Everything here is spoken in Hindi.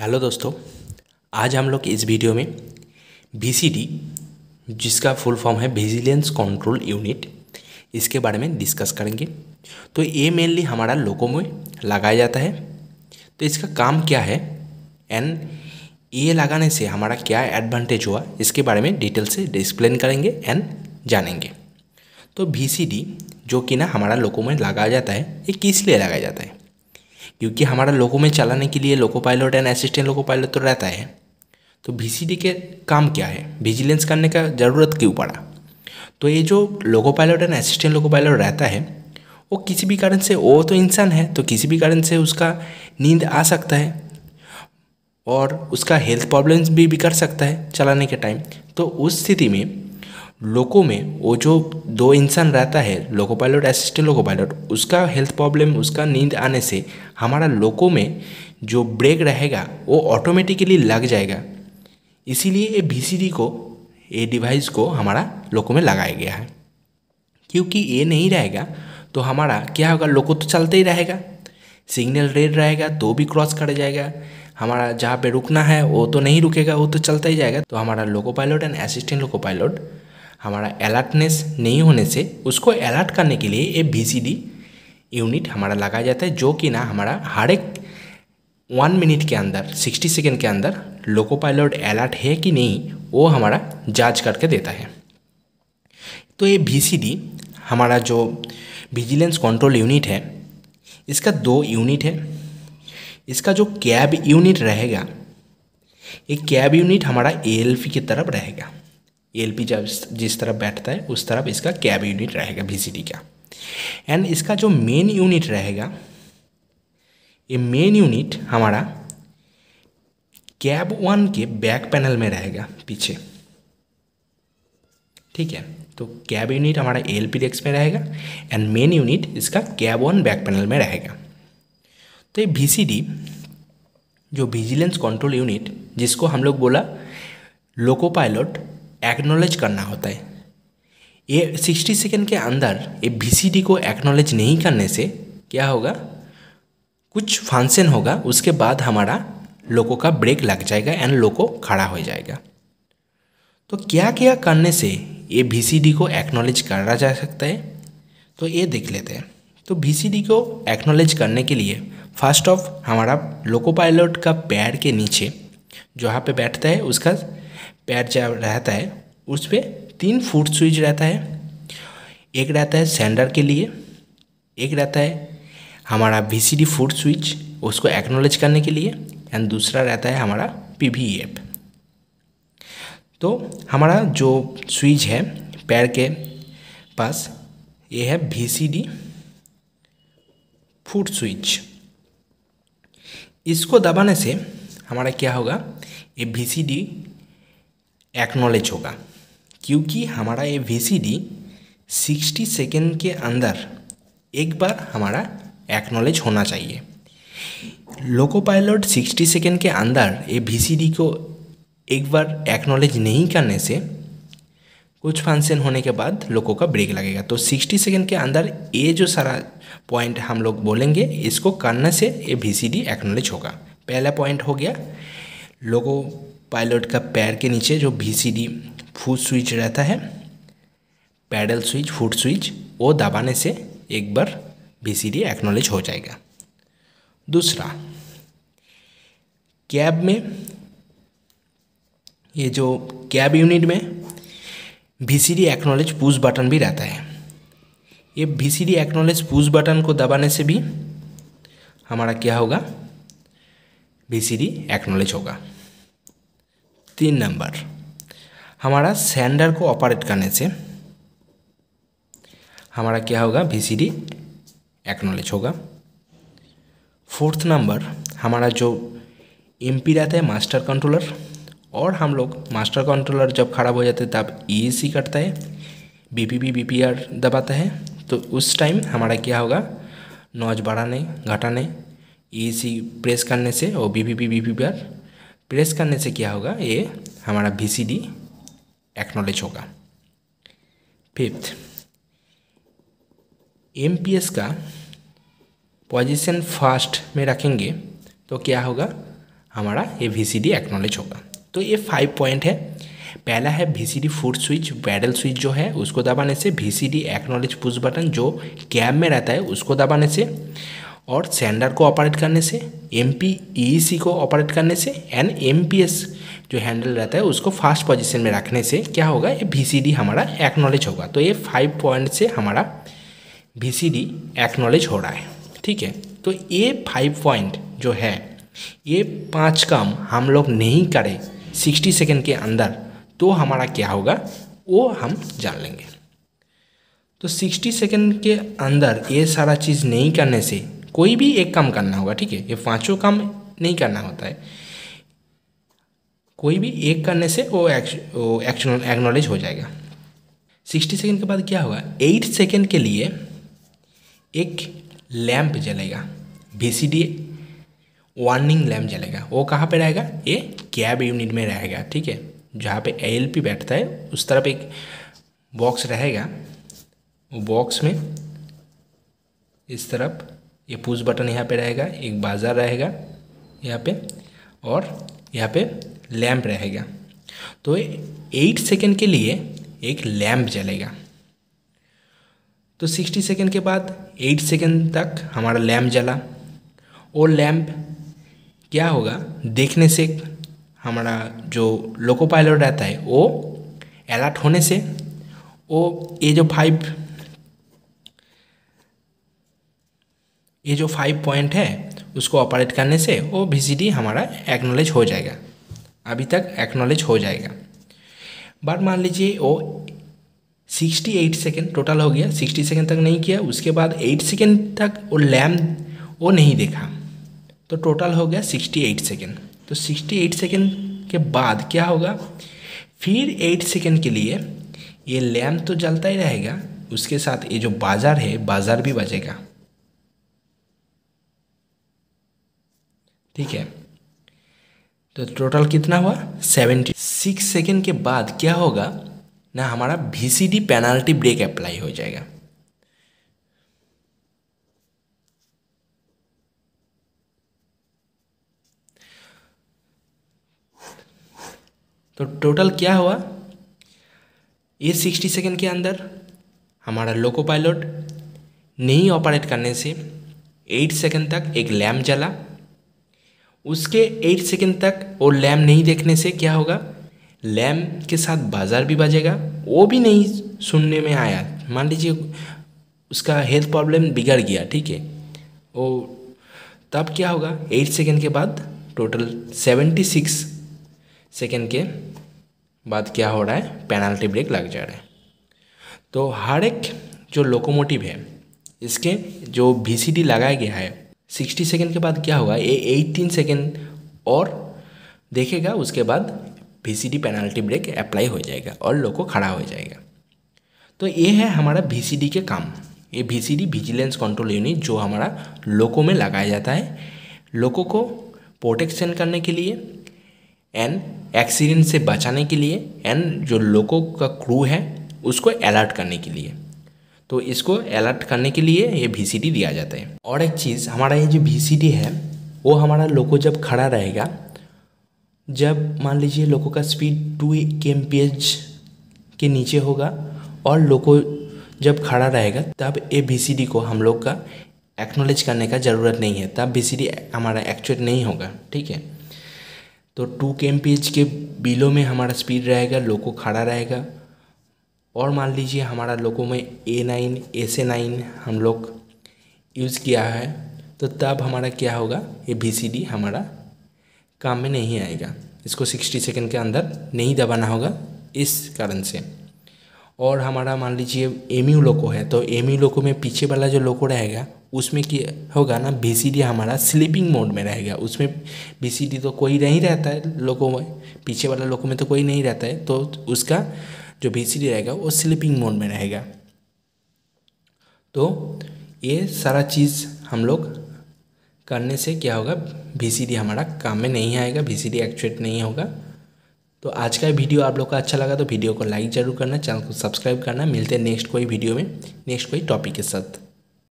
हेलो दोस्तों, आज हम लोग इस वीडियो में VCD जिसका फुल फॉर्म है विजिलेंस कंट्रोल यूनिट, इसके बारे में डिस्कस करेंगे। तो ये मेनली हमारा लोको में लगाया जाता है। तो इसका काम क्या है एंड ये लगाने से हमारा क्या एडवांटेज हुआ, इसके बारे में डिटेल से एक्सप्लेन करेंगे एंड जानेंगे। तो VCD जो कि ना हमारा लोको में लगाया जाता है, ये किस लिए लगाया जाता है? क्योंकि हमारा लोको में चलाने के लिए loco pilot and assistant loco pilot तो रहता है। तो VCD के काम क्या है, विजिलेंस करने का ज़रूरत क्यों पड़ा? तो ये जो loco pilot and assistant loco pilot रहता है, वो किसी भी कारण से, वो तो इंसान है, तो किसी भी कारण से उसका नींद आ सकता है और उसका हेल्थ प्रॉब्लम्स भी बिगड़ सकता है चलाने के टाइम। तो उस स्थिति में लोको में वो जो दो इंसान रहता है, loco pilot assistant loco pilot, उसका हेल्थ प्रॉब्लम, उसका नींद आने से हमारा लोको में जो ब्रेक रहेगा वो ऑटोमेटिकली लग जाएगा। इसीलिए ये VCD को, ये डिवाइस को हमारा लोको में लगाया गया है। क्योंकि ये नहीं रहेगा तो हमारा क्या होगा, लोको तो चलते ही रहेगा, सिग्नल रेड रहेगा तो भी क्रॉस कर जाएगा, हमारा जहाँ पर रुकना है वो तो नहीं रुकेगा, वो तो चलता ही जाएगा। तो हमारा loco pilot and assistant loco pilot हमारा अलर्टनेस नहीं होने से उसको अलर्ट करने के लिए ये VCD यूनिट हमारा लगाया जाता है, जो कि ना हमारा हर एक 1 मिनट के अंदर, 60 सेकेंड के अंदर लोको पायलट अलर्ट है कि नहीं वो हमारा जांच करके देता है। तो ये VCD हमारा जो विजिलेंस कंट्रोल यूनिट है, इसका 2 यूनिट है। इसका जो कैब यूनिट रहेगा, ये कैब यूनिट हमारा ALP की तरफ रहेगा। ALP जिस तरफ बैठता है उस तरफ इसका कैब यूनिट रहेगा VCD का। एंड इसका जो मेन यूनिट रहेगा, ये मेन यूनिट हमारा कैब 1 के बैक पैनल में रहेगा पीछे, ठीक है। तो कैब यूनिट हमारा ALP डेस्क में रहेगा एंड मेन यूनिट इसका कैब 1 बैक पैनल में रहेगा। तो ये VCD जो विजिलेंस कंट्रोल यूनिट, जिसको हम लोग बोला लोको पायलट एक्नॉलेज करना होता है, ये 60 सेकेंड के अंदर ये VCD को एक्नॉलेज नहीं करने से क्या होगा, कुछ फंक्शन होगा, उसके बाद हमारा लोको का ब्रेक लग जाएगा एंड लोको खड़ा हो जाएगा। तो क्या क्या करने से ये VCD को एक्नॉलेज करा जा सकता है, तो ये देख लेते हैं। तो VCD को एक्नॉलेज करने के लिए फर्स्ट ऑफ हमारा लोको पायलट का पैर के नीचे जहाँ पे बैठता है उसका पैर जहाँ रहता है उस पर 3 फुट स्विच रहता है। एक रहता है सेंडर के लिए, एक रहता है हमारा VCD फुट स्विच उसको एक्नॉलेज करने के लिए, एंड दूसरा रहता है हमारा PVF। तो हमारा जो स्विच है पैर के पास, ये है VCD फुट स्विच। इसको दबाने से हमारा क्या होगा, ये VCD एक्नॉलेज होगा। क्योंकि हमारा ये VCD 60 सेकेंड के अंदर एक बार हमारा एक्नॉलेज होना चाहिए। लोको पायलट 60 सेकेंड के अंदर ये VCD को एक बार एक्नॉलेज नहीं करने से कुछ फंक्शन होने के बाद लोको का ब्रेक लगेगा। तो 60 सेकेंड के अंदर ये जो सारा पॉइंट हम लोग बोलेंगे, इसको करने से ये VCD एक्नॉलेज होगा। पहला पॉइंट हो गया लोको पायलट का पैर के नीचे जो VCD फुट स्विच रहता है, पैडल स्विच, फुट स्विच, वो दबाने से एक बार VCD एक्नॉलेज हो जाएगा। दूसरा, कैब में, ये जो कैब यूनिट में VCD एक्नॉलेज पुश बटन भी रहता है। ये VCD एक्नॉलेज पुश बटन को दबाने से भी हमारा क्या होगा, VCD एक्नॉलेज होगा। 3 नंबर, हमारा सेंडर को ऑपरेट करने से हमारा क्या होगा, VCD एक्नॉलेज होगा। 4 नंबर, हमारा जो MP रहता है मास्टर कंट्रोलर, और हम लोग मास्टर कंट्रोलर जब खराब हो जाते हैं तब EEC करता है, BPP BPR दबाता है। तो उस टाइम हमारा क्या होगा, नॉइज बढ़ाने घटाने EEC प्रेस करने से और BPP BPR प्रेस करने से क्या होगा, ये हमारा VCD एक्नॉलेज होगा। 5th, MPS का पोजीशन फर्स्ट में रखेंगे तो क्या होगा, हमारा ये VCD एक्नॉलेज होगा। तो ये 5 पॉइंट है। पहला है VCD foot switch, pedal switch जो है उसको दबाने से, VCD एक्नॉलेज पुश बटन जो कैब में रहता है उसको दबाने से, और सेंडर को ऑपरेट करने से, MPEC को ऑपरेट करने से, एंड MPS जो हैंडल रहता है उसको फास्ट पोजीशन में रखने से क्या होगा, ये VCD हमारा एक्नॉलेज होगा। तो ये 5 पॉइंट से हमारा VCD एक्नॉलेज हो रहा है, ठीक है। तो ये 5 पॉइंट जो है, ये 5 काम हम लोग नहीं करें 60 सेकेंड के अंदर तो हमारा क्या होगा वो हम जान लेंगे। तो 60 सेकेंड के अंदर ये सारा चीज़ नहीं करने से कोई भी एक काम करना होगा, ठीक है। ये 5 काम नहीं करना होता है, कोई भी एक करने से वो एक्शन एक्नॉलेज हो जाएगा। 60 सेकेंड के बाद क्या होगा, 8 सेकेंड के लिए एक लैंप जलेगा, VCD वार्निंग लैंप जलेगा। वो कहाँ पे रहेगा, ये कैब यूनिट में रहेगा, ठीक है। जहाँ पे ALP बैठता है उस तरफ एक बॉक्स रहेगा, बॉक्स में इस तरफ ये पुश बटन यहाँ पे रहेगा, एक बाजार रहेगा यहाँ पे, और यहाँ पे लैंप रहेगा। तो 8 सेकेंड के लिए एक लैंप जलेगा। तो 60 सेकेंड के बाद 8 सेकेंड तक हमारा लैंप जला, और लैंप क्या होगा, देखने से हमारा जो लोको पायलट रहता है वो अलर्ट होने से वो ये जो 5 पॉइंट है उसको ऑपरेट करने से वो VCD हमारा एक्नॉलेज हो जाएगा, अभी तक एक्नॉलेज हो जाएगा। बट मान लीजिए वो 68 सेकेंड टोटल हो गया, 60 सेकेंड तक नहीं किया, उसके बाद 8 सेकेंड तक वो लैम्प वो नहीं देखा, तो टोटल हो गया 68 सेकेंड। तो 68 सेकेंड के बाद क्या होगा, फिर 8 सेकेंड के लिए ये लैम्प तो जलता ही रहेगा, उसके साथ ये जो बाजार है बाजार भी बजेगा, ठीक है। तो टोटल कितना हुआ, 76 सेकेंड के बाद क्या होगा ना, हमारा VCD पेनाल्टी ब्रेक अप्लाई हो जाएगा। तो टोटल क्या हुआ, ये 60 सेकेंड के अंदर हमारा लोको पायलट नहीं ऑपरेट करने से 8 सेकेंड तक एक लैम्प जला, उसके 8 सेकेंड तक वो लैम्प नहीं देखने से क्या होगा, लैम्प के साथ बाजार भी बजेगा, वो भी नहीं सुनने में आया। मान लीजिए उसका हेल्थ प्रॉब्लम बिगड़ गया, ठीक है, वो तब क्या होगा, 8 सेकेंड के बाद टोटल 76 सेकेंड के बाद क्या हो रहा है, पेनाल्टी ब्रेक लग जा रहा है। तो हर एक जो लोकोमोटिव है इसके जो VCD लगाया गया है 60 सेकेंड के बाद क्या होगा, ये 18 सेकेंड और देखेगा, उसके बाद VCD पेनाल्टी ब्रेक अप्लाई हो जाएगा और लोको खड़ा हो जाएगा। तो ये है हमारा VCD के काम। ये VCD विजिलेंस कंट्रोल यूनिट जो हमारा लोको में लगाया जाता है, लोको को प्रोटेक्शन करने के लिए एंड एक्सीडेंट से बचाने के लिए एंड जो लोको का क्रू है उसको अलर्ट करने के लिए। तो इसको अलर्ट करने के लिए ये VCD दिया जाता है। और एक चीज़, हमारा ये जो VCD है वो हमारा लोको जब खड़ा रहेगा, जब मान लीजिए लोको का स्पीड 2 kmph के नीचे होगा और लोको जब खड़ा रहेगा तब ये VCD को हम लोग का एक्नॉलेज करने का ज़रूरत नहीं है, तब VCD हमारा एक्चुएट नहीं होगा, ठीक है। तो 2 kmph के बिलो में हमारा स्पीड रहेगा, लोको खड़ा रहेगा, और मान लीजिए हमारा लोको में A9 AC9 हम लोग यूज़ किया है, तो तब हमारा क्या होगा, ये VCD हमारा काम में नहीं आएगा, इसको 60 सेकेंड के अंदर नहीं दबाना होगा इस कारण से। और हमारा मान लीजिए EMU लोको है, तो EMU लोको में पीछे वाला जो लोको रहेगा उसमें क्या होगा ना, VCD हमारा स्लीपिंग मोड में रहेगा, उसमें VCD तो कोई नहीं रहता है लोको में, पीछे वाला लोको में तो कोई नहीं रहता है, तो उसका जो VCD रहेगा वो स्लीपिंग मोड में रहेगा। तो ये सारा चीज़ हम लोग करने से क्या होगा, VCD हमारा काम में नहीं आएगा, VCD एक्चुएट नहीं होगा। तो आज का वीडियो आप लोग का अच्छा लगा तो वीडियो को लाइक ज़रूर करना, चैनल को सब्सक्राइब करना। मिलते हैं नेक्स्ट कोई वीडियो में नेक्स्ट कोई टॉपिक के साथ।